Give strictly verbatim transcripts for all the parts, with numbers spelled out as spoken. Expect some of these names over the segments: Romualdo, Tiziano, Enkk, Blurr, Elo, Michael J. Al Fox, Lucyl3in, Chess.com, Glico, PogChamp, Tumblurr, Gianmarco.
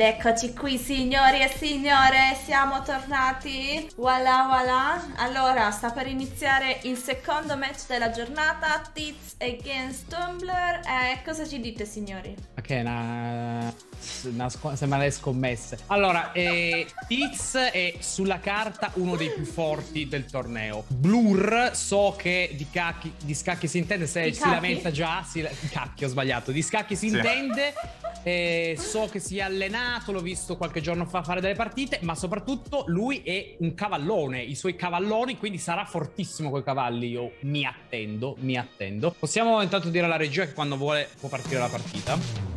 Ed eccoci qui, signori e signore, siamo tornati. Voilà, voilà. Allora, sta per iniziare il secondo match della giornata, Tiz against Tumblurr. Eh, cosa ci dite, signori? Ok, una... una sembra le scommesse. Allora, eh, Tiz è sulla carta uno dei più forti del torneo. Blurr, so che di, cacchi, di scacchi si intende, se di si cacchi? Lamenta già, si... Cacchi, ho sbagliato. Di scacchi si sì. intende... Eh, so che si è allenato, l'ho visto qualche giorno fa fare delle partite, ma soprattutto lui è un cavallone, i suoi cavalloni, quindi sarà fortissimo coi cavalli, io mi attendo, mi attendo. Possiamo intanto dire alla regia che quando vuole può partire la partita.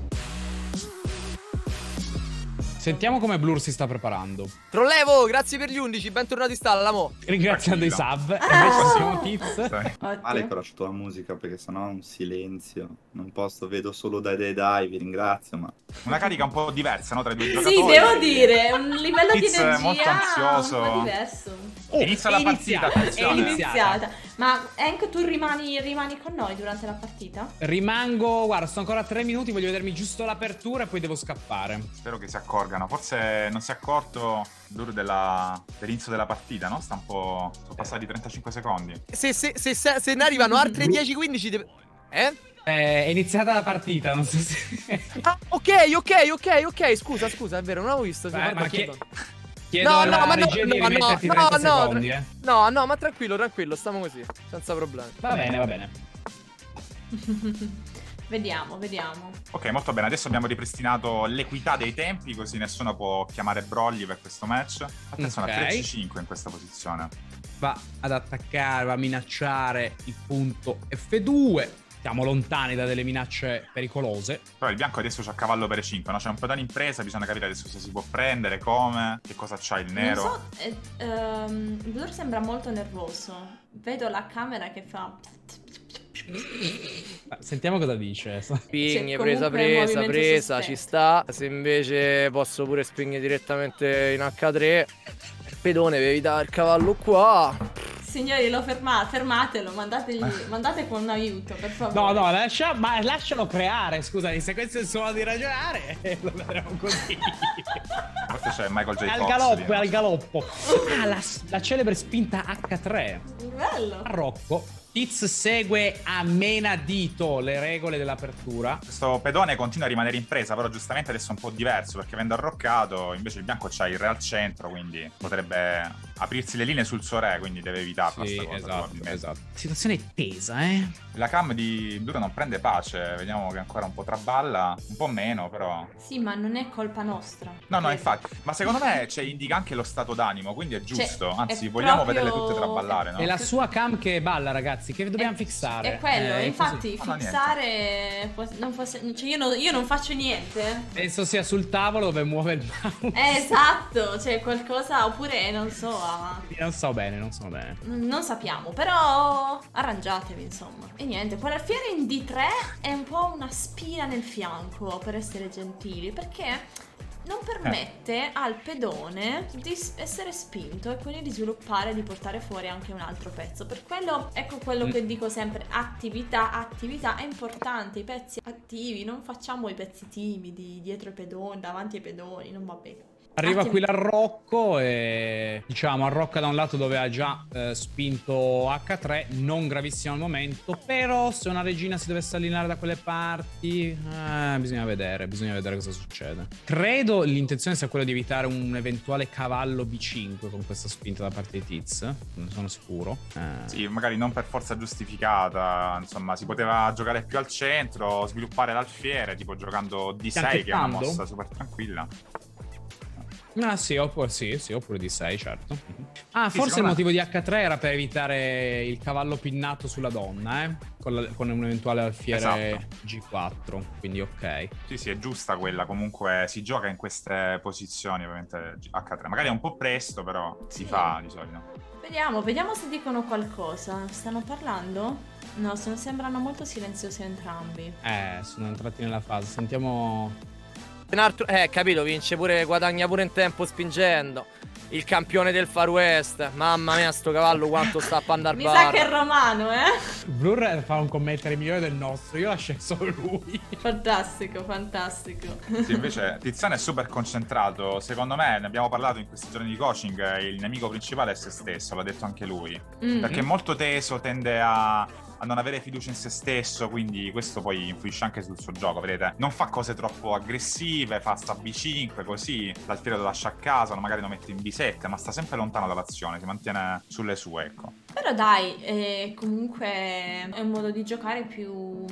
Sentiamo come Blurr si sta preparando. Trollevo, grazie per gli undici, bentornati stalla mo. Ringraziando i sub. Ah! E invece siamo Tiz. Male che ho lasciato la musica perché sennò è un silenzio. Non posso, vedo solo dai dai dai, vi ringrazio, ma... Una carica un po' diversa, no? Tra i due giocatori. Sì, devo dire, un livello Tiz di energia molto ansioso. Un po' diverso. Oh, inizia la partita, attenzione. È iniziata. Ma Enkk, tu rimani, rimani con noi durante la partita? Rimango, guarda, sto ancora a tre minuti, voglio vedermi giusto l'apertura e poi devo scappare. Spero che si accorga. Forse non si è accorto dell'inizio della partita, no? Sta un po'... Sono passati trentacinque secondi. Se, se, se, se, se ne arrivano altre dieci quindici... Deve... Eh? Eh, è iniziata la partita, non so se... Ah, ok, ok, ok, ok, scusa, scusa, è vero, non l'avevo visto. Beh, guarda, ma chiedo. Che... Chiedo no, no, ma no, no, no, no, secondi, no, eh. no, no, ma tranquillo, tranquillo, stiamo così, senza problemi. Va bene, va bene. Vediamo, vediamo. Ok, molto bene. Adesso abbiamo ripristinato l'equità dei tempi, così nessuno può chiamare brogli per questo match. Attenzione, okay. a tre cinque in questa posizione. Va ad attaccare, va a minacciare il punto F due. Siamo lontani da delle minacce pericolose. Però il bianco adesso c'ha cavallo per E cinque, no? C'è un po' da un'impresa, bisogna capire adesso se si può prendere, come, che cosa c'ha il nero. Non so, eh, ehm, Blurr sembra molto nervoso. Vedo la camera che fa... Sentiamo cosa dice. Spigne, presa, presa, presa, ci sta. Se invece posso pure spingere direttamente in H tre. Pedone, devi dare il cavallo qua. Signori, lo ferma, fermatelo, mandategli, mandate con un aiuto, per favore. No, no, lascia, ma lascialo creare, scusami, se questo è il suo modo di ragionare, lo vedremo così. Forse c'è Michael J. Al Fox, galoppo, al galoppo. Ah, la, la celebre spinta H tre. Bello. Marocco. Tiz segue a menadito le regole dell'apertura. Questo pedone continua a rimanere in presa, però giustamente adesso è un po' diverso, perché avendo arroccato, invece il bianco c'ha il re al centro, quindi potrebbe aprirsi le linee sul suo re, quindi deve evitarla. Sì, cosa, esatto, esatto. Situazione tesa, eh? La cam di Blurr non prende pace, vediamo che ancora un po' traballa, un po' meno però. Sì, ma non è colpa nostra. No, no, infatti, ma secondo me ci indica anche lo stato d'animo, quindi è giusto, cioè, anzi, è vogliamo proprio... vederle tutte traballare, è, no? È la sua cam che balla, ragazzi. Che dobbiamo è, fissare. È quello, eh, infatti così. fissare ah, non fosse, cioè io, non, io non faccio niente. Penso sia sul tavolo dove muove il mouse. Eh, esatto, cioè qualcosa, oppure non so ah. Non so bene, non so bene Non sappiamo, però arrangiatevi insomma. E niente, con alfiere in D tre è un po' una spina nel fianco, per essere gentili, perché... non permette eh. al pedone di essere spinto e quindi di sviluppare, di portare fuori anche un altro pezzo. Per quello, ecco quello mm. che dico sempre, attività, attività, è importante, i pezzi attivi, non facciamo i pezzi timidi, dietro i pedoni, davanti ai pedoni, non va bene. Arriva qui l'arrocco e diciamo arrocca da un lato dove ha già eh, spinto H tre, non gravissimo al momento, però se una regina si dovesse allineare da quelle parti eh, bisogna vedere, bisogna vedere cosa succede. Credo l'intenzione sia quella di evitare un eventuale cavallo B cinque con questa spinta da parte di Tiz, non sono sicuro. Eh. Sì, magari non per forza giustificata, insomma si poteva giocare più al centro, sviluppare l'alfiere, tipo giocando D sei che è una mossa super tranquilla. Ah sì, oppure, sì, sì, oppure D sei, certo. Ah, sì, forse il motivo di H tre era per evitare il cavallo pinnato sulla donna, eh? Con, la, con un eventuale alfiere esatto. G quattro, quindi ok. Sì, sì, è giusta quella, comunque si gioca in queste posizioni, ovviamente H tre. Magari è un po' presto, però sì. si fa di solito. Vediamo, vediamo se dicono qualcosa. Stanno parlando? No, sono, sembrano molto silenziosi entrambi. Eh, sono entrati nella fase, sentiamo... Eh, capito, vince pure, guadagna pure in tempo spingendo. il campione del Far West. Mamma mia, sto cavallo quanto sta a andar Mi bar. sa che è romano, eh. Blurr fa un commento migliore del nostro. Io l'ho scelto lui. Fantastico, fantastico. Sì, invece Tiziano è super concentrato. Secondo me, ne abbiamo parlato in questi giorni di coaching, il nemico principale è se stesso, l'ha detto anche lui. Mm-hmm. Perché è molto teso, tende a... a non avere fiducia in se stesso, quindi questo poi influisce anche sul suo gioco, vedete? Non fa cose troppo aggressive, fa sta B cinque così, l'alfiere lo lascia a casa, magari lo mette in B sette, ma sta sempre lontano dall'azione, si mantiene sulle sue, ecco. Però dai, eh, comunque è un modo di giocare più...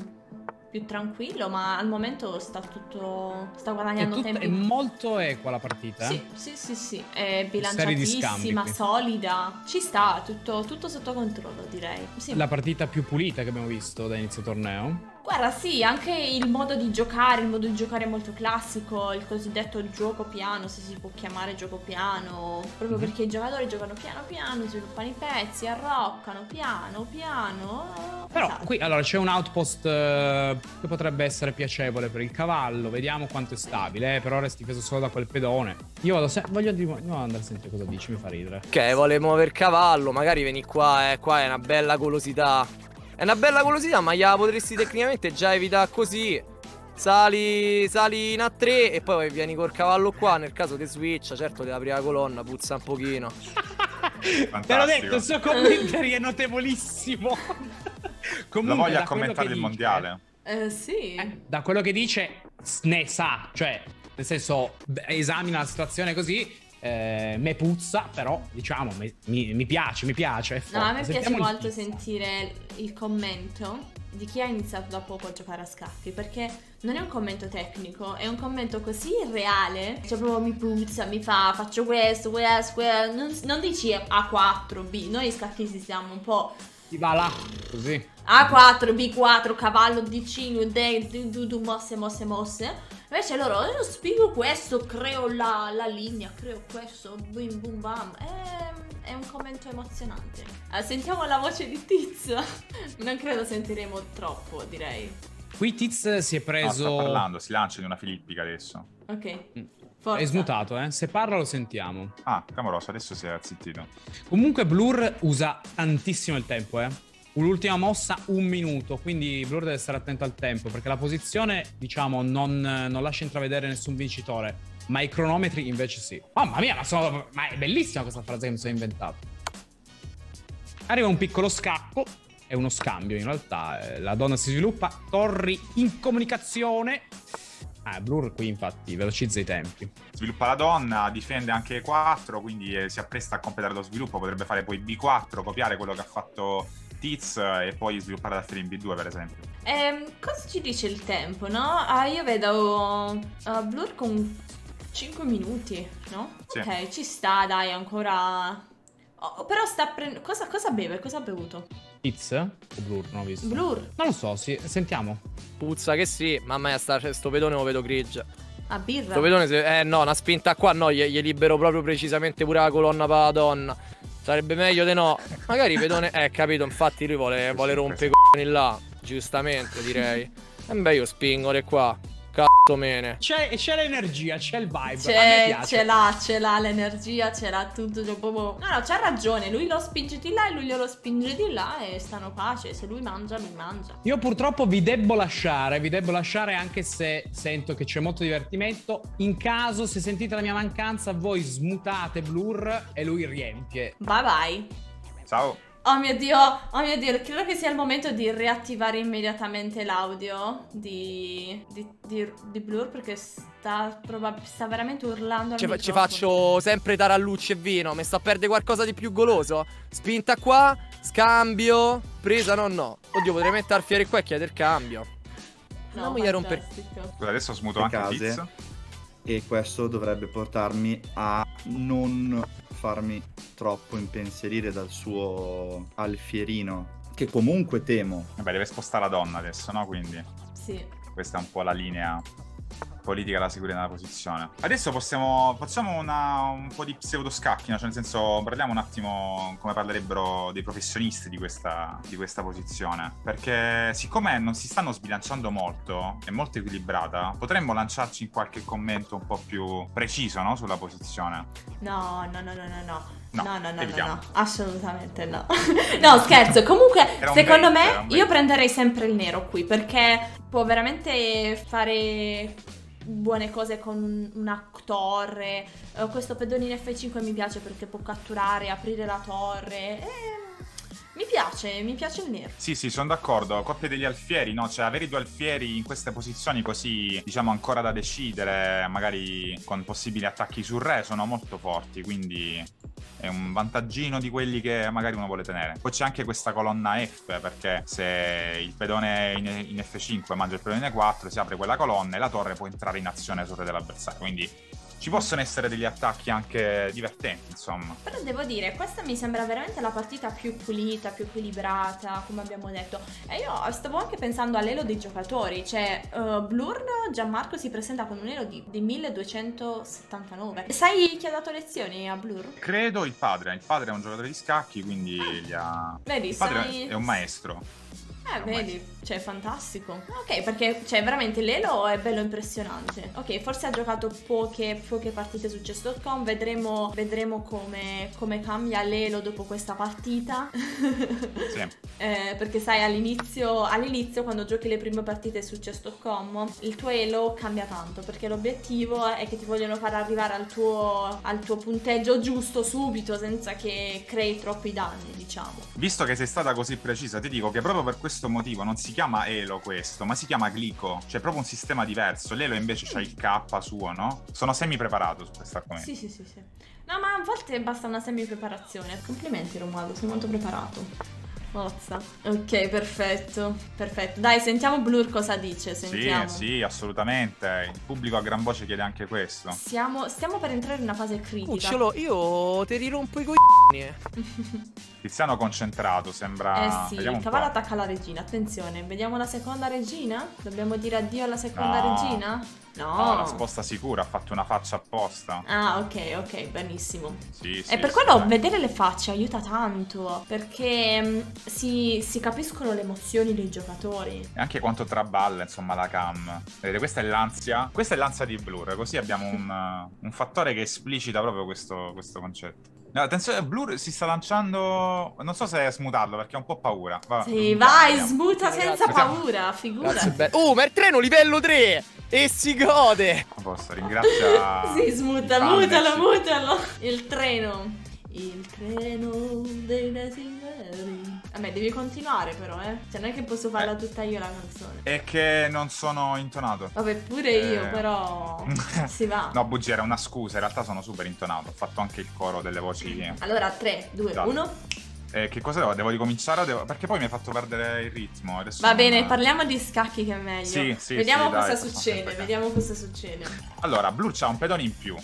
più tranquillo, ma al momento sta tutto... sta guadagnando è tut... tempo. È molto equa la partita. Sì, sì, sì, sì. È bilanciatissima, solida. Ci sta, tutto, tutto sotto controllo, direi. Sì. La partita più pulita che abbiamo visto da inizio torneo. Guarda, sì, anche il modo di giocare, il modo di giocare molto classico, il cosiddetto gioco piano, se si può chiamare gioco piano, proprio mm. perché i giocatori giocano piano piano, sviluppano i pezzi, arroccano piano piano. Però esatto. Qui allora c'è un outpost eh, che potrebbe essere piacevole per il cavallo, vediamo quanto è stabile, eh, per ora è difeso solo da quel pedone. Io vado se voglio di no, andare a sentire cosa dici, mi fa ridere. Ok, vuole muovere il cavallo, magari vieni qua, eh, qua è una bella golosità. È una bella golosità, ma gliela potresti tecnicamente già evitare così. Sali, sali in A tre e poi vieni col cavallo qua. Nel caso ti switcha, certo della prima colonna puzza un pochino. Te l'ho detto, il suo commentary è notevolissimo. Comunque, lo voglio commentare il mondiale. Eh, sì. Eh, da quello che dice, ne sa. Cioè, nel senso, esamina la situazione così. Eh, me puzza, però diciamo mi, mi, mi piace, mi piace. È no, a me Sentiamo piace molto pizza. sentire il commento di chi ha iniziato da poco a giocare a scacchi, perché non è un commento tecnico, è un commento così reale. Cioè proprio mi puzza, mi fa, faccio questo, questo, questo. Non, non dici A quattro B, noi scacchisti siamo un po'... Ti va là, così. A quattro, B quattro, cavallo, D cinque, mosse, mosse, mosse. Invece loro, io spiego questo, creo la, la linea, creo questo, boom boom bam. È, è un commento emozionante. Allora, sentiamo la voce di Tiz. Non credo sentiremo troppo, direi. Qui Tiz si è preso... No, sta parlando, si lancia di una filippica adesso. Ok. Mm. Forza. È smutato, eh. Se parla lo sentiamo. Ah, clamoroso, adesso si è zittito. Comunque Blurr usa tantissimo il tempo, eh. L'ultima mossa un minuto, quindi Blurr deve stare attento al tempo, perché la posizione, diciamo, non, non lascia intravedere nessun vincitore, ma i cronometri invece sì. Mamma mia, ma, sono, ma è bellissima questa frase che mi sono inventato. Arriva un piccolo scacco, è uno scambio in realtà, la donna si sviluppa, torri in comunicazione. Ah, Blurr qui infatti velocizza i tempi. Sviluppa la donna, difende anche E quattro, quindi eh, si appresta a completare lo sviluppo, potrebbe fare poi B quattro, copiare quello che ha fatto Tiz e poi sviluppare la in B due per esempio. Ehm, cosa ci dice il tempo, no? Ah, io vedo uh, Blurr con cinque minuti, no? Sì. Ok, ci sta, dai, ancora... Oh, però sta prendendo... Cosa, cosa beve? Cosa ha bevuto? Tiz? O Blurr? Non ho visto. Blurr? Non lo so, sì, sentiamo. Puzza che sì, mamma mia, sta, cioè, sto pedone lo vedo grigio. Ah, birra? Sto pedone, se... eh no, una spinta qua, no, gli, gli libero proprio precisamente pure la colonna per la donna. Sarebbe meglio di no. Magari pedone... eh, capito, infatti lui vuole, vuole rompere i c***i là. Giustamente, direi. E beh, io spingo di qua. Cazzo mene. C'è l'energia, c'è il vibe. Ce l'ha, ce l'ha l'energia, ce l'ha tutto. No, no, c'ha ragione. Lui lo spinge di là e lui glielo spinge di là e stanno pace. Se lui mangia, lui mangia. Io purtroppo vi debbo lasciare. Vi debbo lasciare anche se sento che c'è molto divertimento. In caso, se sentite la mia mancanza, voi smutate Blurr e lui riempie. Bye bye. Ciao. Oh mio Dio, oh mio Dio, credo che sia il momento di riattivare immediatamente l'audio di, di, di, di Blurr, perché sta, sta veramente urlando al microfono. Ci faccio sempre tarallucci e vino, mi sta a perdere qualcosa di più goloso? Spinta qua, scambio, presa no no. Oddio, potrei mettere alfiere qua e chiedere il cambio. No, andiamo a rompere. Adesso smuto anche il pizzo. E questo dovrebbe portarmi a non farmi troppo impensierire dal suo alfierino, che comunque temo. Vabbè, deve spostare la donna adesso, no? Quindi sì. Questa è un po' la linea. politica la sicurezza della posizione. Adesso possiamo facciamo una, un po' di pseudoscacchino, cioè nel senso parliamo un attimo come parlerebbero dei professionisti di questa, di questa posizione, perché siccome non si stanno sbilanciando molto, è molto equilibrata, potremmo lanciarci in qualche commento un po' più preciso, no, sulla posizione. No, no, no, no, no, no. No, no, no, no, no, no, assolutamente no. No, scherzo, comunque secondo me io prenderei sempre il nero qui, perché può veramente fare buone cose con una torre. Questo pedone in F cinque mi piace perché può catturare, aprire la torre. E... mi piace, mi piace il nero. Sì, sì, sono d'accordo. Coppia degli alfieri, no? Cioè, avere i due alfieri in queste posizioni così, diciamo, ancora da decidere, magari con possibili attacchi sul re, sono molto forti, quindi è un vantaggino di quelli che magari uno vuole tenere. Poi c'è anche questa colonna F, perché se il pedone in F cinque mangia il pedone in E quattro, si apre quella colonna e la torre può entrare in azione sul re dell'avversario, quindi... ci possono essere degli attacchi anche divertenti, insomma. Però devo dire, questa mi sembra veramente la partita più pulita, più equilibrata, come abbiamo detto. E io stavo anche pensando all'elo dei giocatori. Cioè, uh, Blurr, Gianmarco si presenta con un elo di, di milleduecentosettantanove. Sai chi ha dato lezioni a Blurr? Credo il padre. Il padre è un giocatore di scacchi, quindi ah. gli ha... Vedi, il padre sai... è un maestro. Eh, vedi, cioè è fantastico. Ok, perché cioè veramente l'elo è bello impressionante. Ok, forse ha giocato poche, poche partite su chess punto com. Vedremo, vedremo come, come cambia l'elo dopo questa partita. Sì. eh, Perché sai, all'inizio all'inizio quando giochi le prime partite su chess punto com il tuo elo cambia tanto, perché l'obiettivo è che ti vogliono far arrivare al tuo, al tuo punteggio giusto subito, senza che crei troppi danni, diciamo. Visto che sei stata così precisa, ti dico che proprio per questo motivo non si chiama elo questo, ma si chiama Glico, cioè proprio un sistema diverso. L'elo invece c'ha il K suo, no? Sono semi preparato su questa argomento. Sì, sì, sì, sì. No, ma a volte basta una semi preparazione. Complimenti Romualdo, sei molto preparato. Mozza. Ok, perfetto, perfetto. Dai, sentiamo Blurr cosa dice, sentiamo. Sì, sì, assolutamente. Il pubblico a gran voce chiede anche questo. Siamo, stiamo per entrare in una fase critica. Cucciolo, io ti rirompo i coglioni. Tiziano concentrato, sembra... Eh sì, il cavallo attacca la regina, attenzione. Vediamo la seconda regina? Dobbiamo dire addio alla seconda no. regina? No. No, la sposta sicura, ha fatto una faccia apposta. Ah, ok, ok, benissimo. Sì, sì. E per sì, quello sì. vedere le facce aiuta tanto, perché... Si, si capiscono le emozioni dei giocatori. E anche quanto traballa, insomma, la cam. Vedete, questa è l'ansia. Questa è l'ansia di Blurr. Così abbiamo un, un fattore che esplicita proprio questo, questo concetto. No, attenzione, Blurr si sta lanciando. Non so se smutarlo, perché ho un po' paura. Va, sì, vai, andiamo. Smuta senza Grazie. paura. Figurati. Oh, ma il treno livello tre! E si gode! A posto, ringrazia. Sì, smuta, mutalo, mutalo. Il treno. Il treno dei desideri. Vabbè, devi continuare però, eh. Cioè non è che posso farla eh, tutta io la canzone. È che non sono intonato. Vabbè, pure eh... io però si va. No, bugia, era una scusa. In realtà sono super intonato. Ho fatto anche il coro delle voci. Sì. Allora, tre, due, uno. Eh, che cosa devo? Devo ricominciare? Devo... Perché poi mi hai fatto perdere il ritmo. Adesso Va bene, non... parliamo di scacchi che è meglio. Sì, sì, Vediamo sì, cosa dai, succede. Vediamo cosa succede. Allora, Blurr c'ha un pedone in più.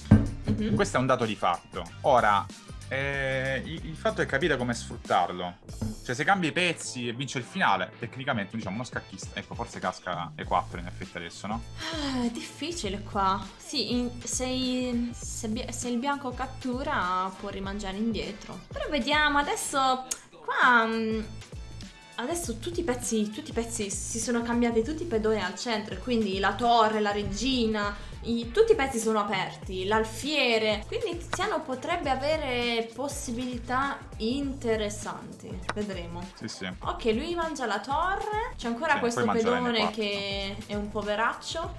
Mm-hmm. Questo è un dato di fatto. Ora... Eh, il fatto è capire come sfruttarlo. Cioè, se cambi i pezzi e vince il finale, tecnicamente diciamo uno scacchista. Ecco, forse casca E quattro in effetti adesso, no? Ah, è difficile qua. Sì, in, se, i, se, se il bianco cattura può rimangiare indietro. Però vediamo, adesso qua... Mh, adesso tutti i pezzi, tutti i pezzi si sono cambiati, tutti i pedoni al centro, quindi la torre, la regina... I, tutti i pezzi sono aperti, l'alfiere, quindi Tiziano potrebbe avere possibilità interessanti, vedremo. Sì, sì. Ok, lui mangia la torre, c'è ancora sì, questo pedone che è un poveraccio.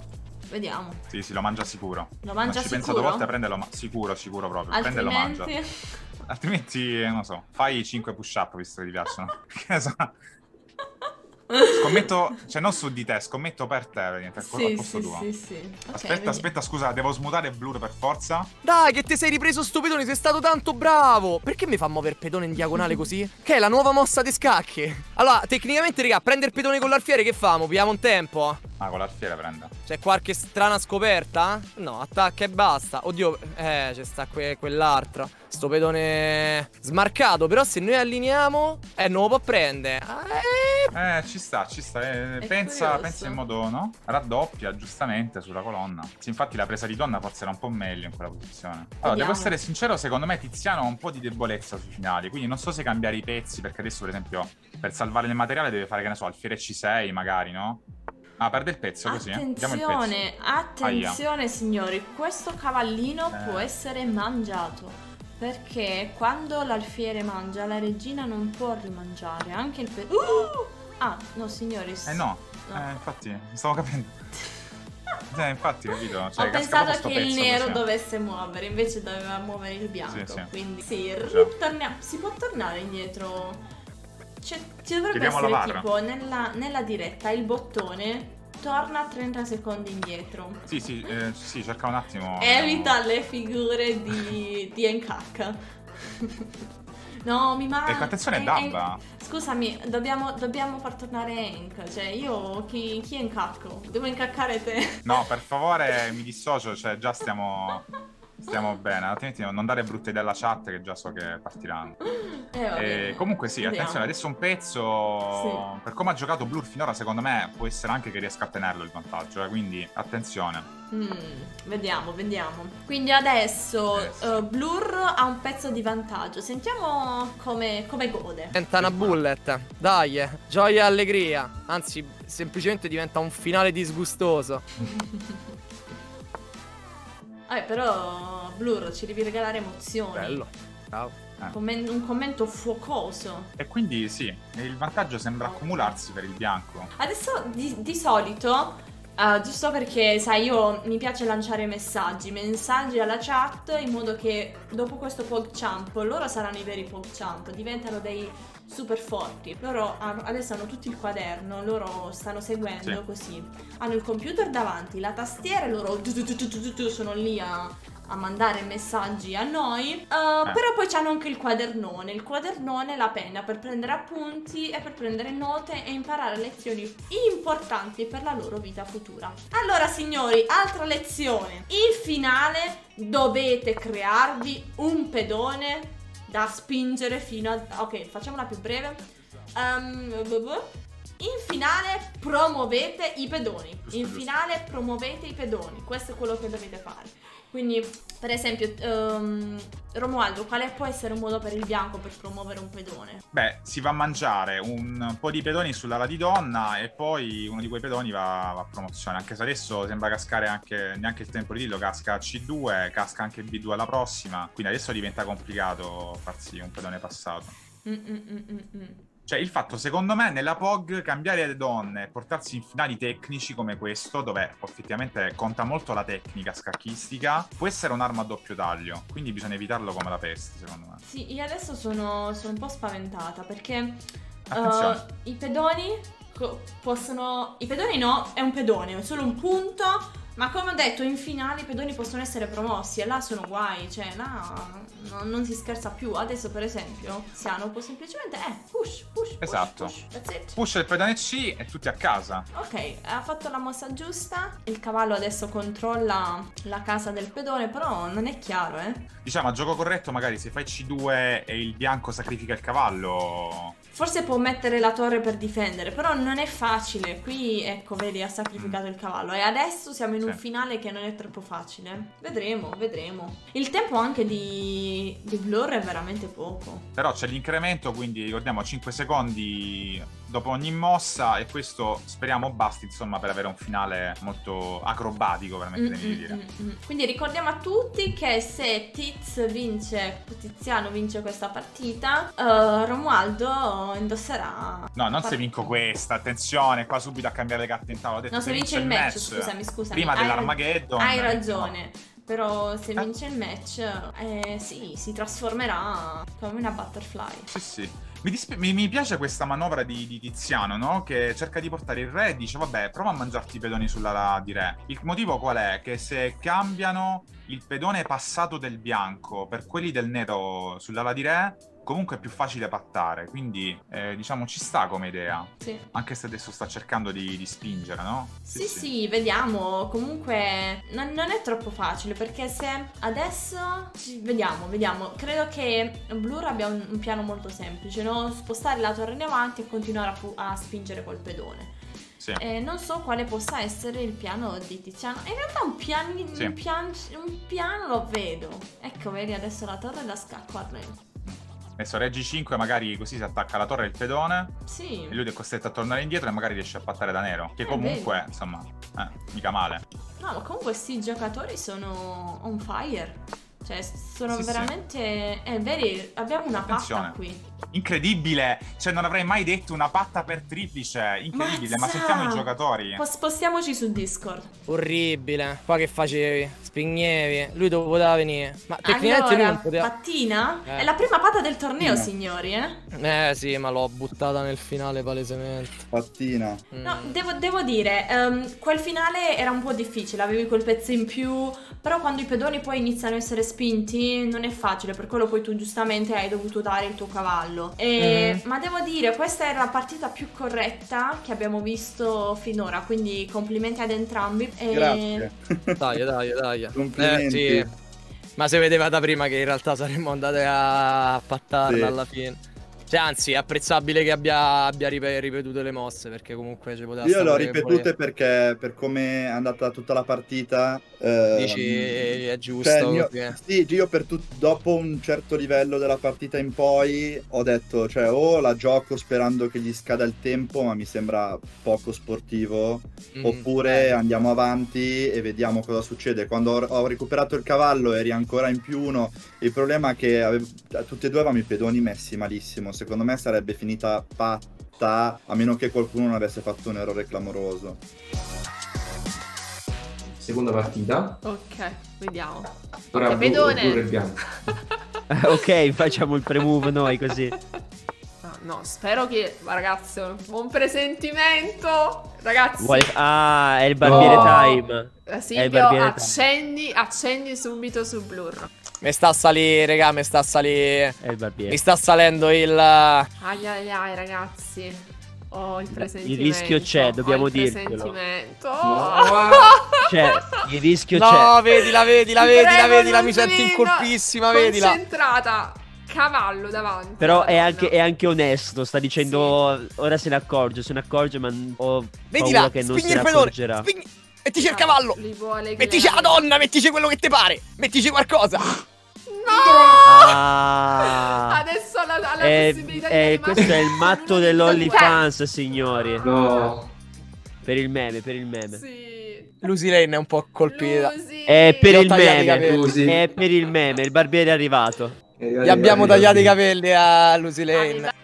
Vediamo. Sì, sì, lo mangia sicuro. Lo mangia sicuro? Ci pensa due volte a prenderlo, ma sicuro, sicuro proprio. Altrimenti... Prende e lo mangia. Altrimenti, non so, fai cinque push-up visto che ti piacciono. Scommetto, cioè non su di te, scommetto per te, per sì, al posto sì, tuo. Sì, sì. Okay, aspetta, vediamo. aspetta, scusa, devo smutare Blurr per forza. Dai, che ti sei ripreso sto pedone, sei stato tanto bravo. Perché mi fa muovere il pedone in diagonale così? Che è la nuova mossa di scacchi. Allora, tecnicamente, raga, prendere il pedone con l'alfiere che fa? Moviamo un tempo. Ah, con l'alfiere prenda. C'è qualche strana scoperta? No, attacca e basta. Oddio, eh, c'è sta que quell'altra. Sto pedone smarcato, però se noi allineiamo, eh, non lo può prendere. Eh... Eh, ci sta, ci sta. Eh, pensa, pensa in modo, no? Raddoppia giustamente sulla colonna. Sì, infatti la presa di donna forse era un po' meglio in quella posizione. Allora, Vediamo. devo essere sincero, secondo me Tiziano ha un po' di debolezza sui finali, quindi non so se cambiare i pezzi, perché adesso, per esempio, per salvare il materiale deve fare, che ne so, alfiere C sei magari, no? Ah, perde il pezzo così. Attenzione, eh. il pezzo. attenzione Aia. signori, questo cavallino eh. può essere mangiato. Perché quando l'alfiere mangia, la regina non può rimangiare, anche il pezzo... Uh! Ah, no signori... Eh no, no. Eh, infatti, stavo capendo. Eh, infatti, capito? Cioè, ho pensato che il nero così. dovesse muovere, invece doveva muovere il bianco, sì, sì. quindi... Sì, ritorniamo... Si può tornare indietro? Cioè, ci dovrebbe Chiediamo essere tipo, nella, nella diretta, il bottone... Torna trenta secondi indietro. Sì, sì, eh, sì, cerca un attimo. Evita no. le figure di, di Enkk. No, mi manca. Ecco, attenzione, Dabba. Scusami, dobbiamo, dobbiamo far tornare Enkk. Cioè, io chi, chi Enkk? Devo incaccare te. No, per favore, mi dissocio. Cioè, già stiamo... Stiamo bene, altrimenti non dare brutte idee alla chat che già so che partiranno. Eh, e comunque sì, Andiamo. attenzione, adesso un pezzo, sì. per come ha giocato Blurr finora, secondo me può essere anche che riesca a tenerlo il vantaggio, eh, quindi attenzione. Mm, vediamo, vediamo. Quindi adesso eh, sì. uh, Blurr ha un pezzo di vantaggio, sentiamo come, come gode. Diventa una bullet, dai, gioia e allegria, anzi semplicemente diventa un finale disgustoso. Eh, però Blurr ci devi regalare emozioni. Bello. Ciao. Eh. Commen un commento fuocoso. E quindi sì, il vantaggio sembra oh. accumularsi per il bianco. Adesso di, di solito, uh, giusto perché sai, io mi piace lanciare messaggi, messaggi alla chat in modo che dopo questo PogChamp loro saranno i veri PogChamp, diventano dei super forti. Loro hanno, adesso hanno tutto il quaderno, loro stanno seguendo sì. così. Hanno il computer davanti, la tastiera, loro tu, tu, tu, tu, tu, tu, sono lì a, a mandare messaggi a noi. Uh, eh. Però poi c'hanno anche il quadernone, il quadernone, la penna per prendere appunti e per prendere note e imparare lezioni importanti per la loro vita futura. Allora signori, altra lezione. In finale dovete crearvi un pedone da spingere fino a... Ok, facciamola più breve. um, In finale promuovete i pedoni. In finale promuovete i pedoni. Questo è quello che dovete fare. Quindi, per esempio, um, Romualdo, quale può essere un modo per il bianco per promuovere un pedone? Beh, si va a mangiare un po' di pedoni sull'ala di donna e poi uno di quei pedoni va, va a promozione. Anche se adesso sembra cascare anche, neanche il tempo di dirlo, casca C due, casca anche B due alla prossima. Quindi adesso diventa complicato farsi un pedone passato. Mm -mm -mm -mm. Cioè, il fatto, secondo me, nella Pog, cambiare le donne e portarsi in finali tecnici come questo, dove effettivamente conta molto la tecnica scacchistica, può essere un'arma a doppio taglio. Quindi bisogna evitarlo come la peste, secondo me. Sì, io adesso sono, sono un po' spaventata, perché uh, i pedoni possono... I pedoni no, è un pedone, è solo un punto... Ma come ho detto, in finale i pedoni possono essere promossi e là sono guai, cioè là no, non si scherza più. Adesso per esempio Tiziano può semplicemente eh, push, push, push, esatto. push, that's it. Push il pedone C e tutti a casa. Ok, ha fatto la mossa giusta, il cavallo adesso controlla la casa del pedone, però non è chiaro, eh. Diciamo, a gioco corretto magari se fai C due e il bianco sacrifica il cavallo... Forse può mettere la torre per difendere, però non è facile. Qui, ecco, vedi, ha sacrificato mm. il cavallo. E adesso siamo in sì. un finale che non è troppo facile. Vedremo, vedremo. Il tempo anche di, di Blurr è veramente poco. Però c'è l'incremento, quindi ricordiamo cinque secondi dopo ogni mossa. E questo speriamo basti, insomma, per avere un finale molto acrobatico, per mettermi mm, di dire. Mm, mm. Quindi ricordiamo a tutti che se Tiz vince, Tiziano vince questa partita, uh, Romualdo... indosserà. No, non se vinco questa, attenzione, qua subito a cambiare le carte in tavola. Ho detto, no, se, se vince, vince il match, match scusami, scusami. Prima dell'Armageddon. Hai ragione. No. Però se vince il match, eh, sì, si trasformerà come una butterfly. Sì, sì. Mi, mi, mi piace questa manovra di, di Tiziano, no? Che cerca di portare il re e dice, vabbè, prova a mangiarti i pedoni sull'ala di re. Il motivo qual è? Che se cambiano il pedone passato del bianco per quelli del nero sull'ala di re, comunque è più facile pattare, quindi eh, diciamo ci sta come idea. Sì. Anche se adesso sta cercando di, di spingere, no? Sì sì, sì, sì, vediamo. Comunque non, non è troppo facile, perché se adesso vediamo, vediamo. Credo che Blurr abbia un, un piano molto semplice, no? Spostare la torre in avanti e continuare a, a spingere col pedone. Sì. Eh, non so quale possa essere il piano di Tiziano. In realtà un, pian... sì. un, pian... un piano lo vedo. Ecco, vedi, adesso la torre la scacco a re. Adesso reggi cinque, magari così si attacca alla torre e il pedone. Sì. E lui è costretto a tornare indietro e magari riesce a pattare da nero. Che eh, comunque, vedi, insomma, eh, mica male. No, ma comunque questi giocatori sono on fire. Cioè, sono sì, veramente... Sì. Eh, vedi, abbiamo una Attenzione. patta qui. Incredibile! Cioè, non avrei mai detto una patta per triplice. Incredibile, ma, ma sentiamo i giocatori. Spostiamoci su Discord. Orribile. Qua che facevi? Spignevi. Lui dove poteva venire. Ma tecnicamente allora, non poteva... pattina? Eh. È la prima patta del torneo, mm. signori, eh? Eh, sì, ma l'ho buttata nel finale palesemente. Pattina. Mm. No, devo, devo dire, um, quel finale era un po' difficile. Avevi quel pezzo in più. Però quando i pedoni poi iniziano a essere spinti non è facile, per quello poi tu giustamente hai dovuto dare il tuo cavallo e, mm-hmm. ma devo dire questa era la partita più corretta che abbiamo visto finora, quindi complimenti ad entrambi e... grazie. Dai dai dai, complimenti. Eh, sì. Ma si vedeva da prima che in realtà saremmo andate a pattarla, sì, alla fine. Cioè, anzi, è apprezzabile che abbia, abbia ripetuto le mosse, perché comunque ci poteva... Io l'ho ripetute perché per come è andata tutta la partita... Eh, Dici, è giusto. Cioè, mio, sì, io per dopo un certo livello della partita in poi ho detto, cioè, o la gioco sperando che gli scada il tempo, ma mi sembra poco sportivo, mm, oppure eh. andiamo avanti e vediamo cosa succede. Quando ho, ho recuperato il cavallo eri ancora in più uno, il problema è che avevo, tutti e due avevamo i pedoni messi malissimo. Secondo me sarebbe finita patta, a meno che qualcuno non avesse fatto un errore clamoroso. Seconda partita. Ok, vediamo. Allora, il pedone. Blu, blu e bianco. Ok, facciamo il pre-move noi così. No, spero che, ragazzi, buon presentimento, ragazzi. Vuole... Ah, è il barbiere, oh, time. Sì, accendi, accendi subito su Blurr. Mi sta a salire, raga, mi sta a salire. È il barbiere. Mi sta salendo il... Ai ai ai, ragazzi. Oh, il presentimento. Il rischio c'è, dobbiamo oh, dirlo. Il presentimento. No. Cioè, il rischio c'è. No, vedila, vedila, vedila, vedila, mi sento in colpissima, vedila. Concentrata. Cavallo davanti. Però è anche, è anche onesto. Sta dicendo, sì, ora se ne accorge. Se ne accorge, ma ho paura che non se ne accorgerà. Spigni... Mettici ah, il cavallo. Mettici la donna. Mettici quello che ti pare. Mettici qualcosa. No, ah, adesso ha la, la è, possibilità è, di... Questo è il matto dell'OnlyFans, signori. No. Per il meme, per il meme. Sì. Lucyl three in è un po' colpita. Lucy. È per il meme. Lucy. È per il meme. Il barbiere è arrivato. Gli abbiamo tagliato i capelli a Lucyl three.